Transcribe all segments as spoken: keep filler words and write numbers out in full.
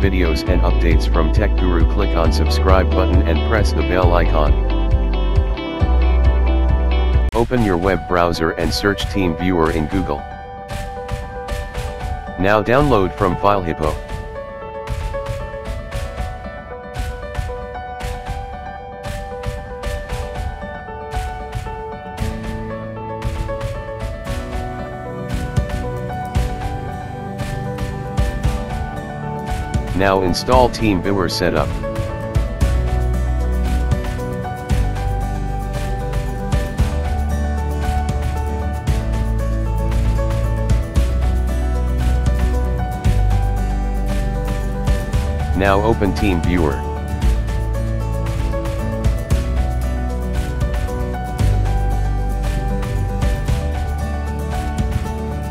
videos and updates from TechGuru, click on subscribe button and press the bell icon. Open your web browser and search TeamViewer in Google. Now download from FileHippo. Now install TeamViewer setup. Now open TeamViewer.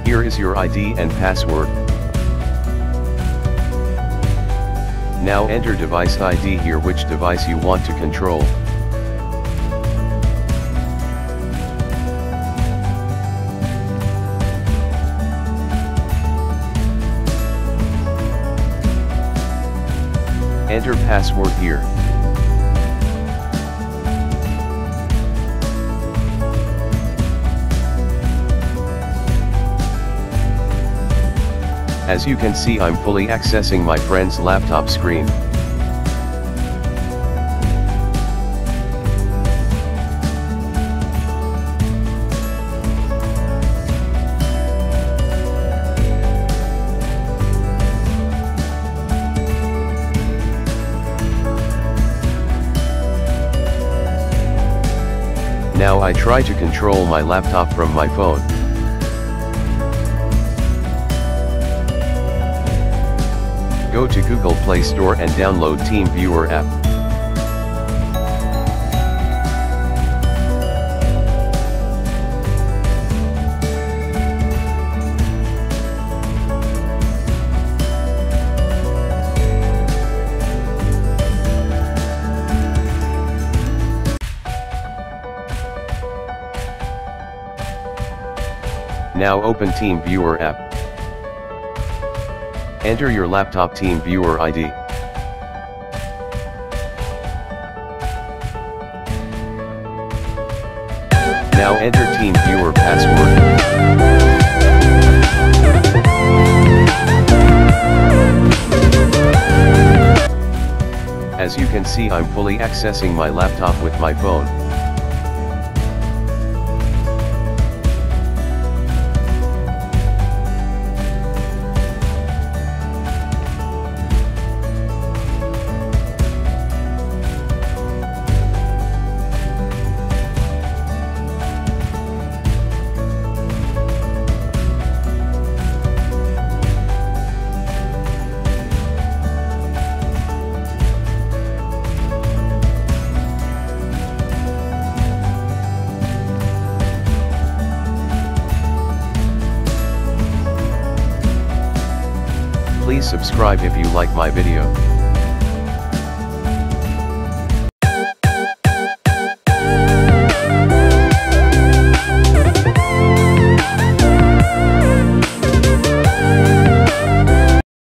Here is your I D and password. Now enter device I D here, which device you want to control. Enter password here. As you can see, I'm fully accessing my friend's laptop screen. Now I try to control my laptop from my phone. Go to Google Play Store and download TeamViewer app. Now open TeamViewer app. Enter your laptop TeamViewer I D. Now enter TeamViewer password. As you can see, I'm fully accessing my laptop with my phone. Please subscribe if you like my video.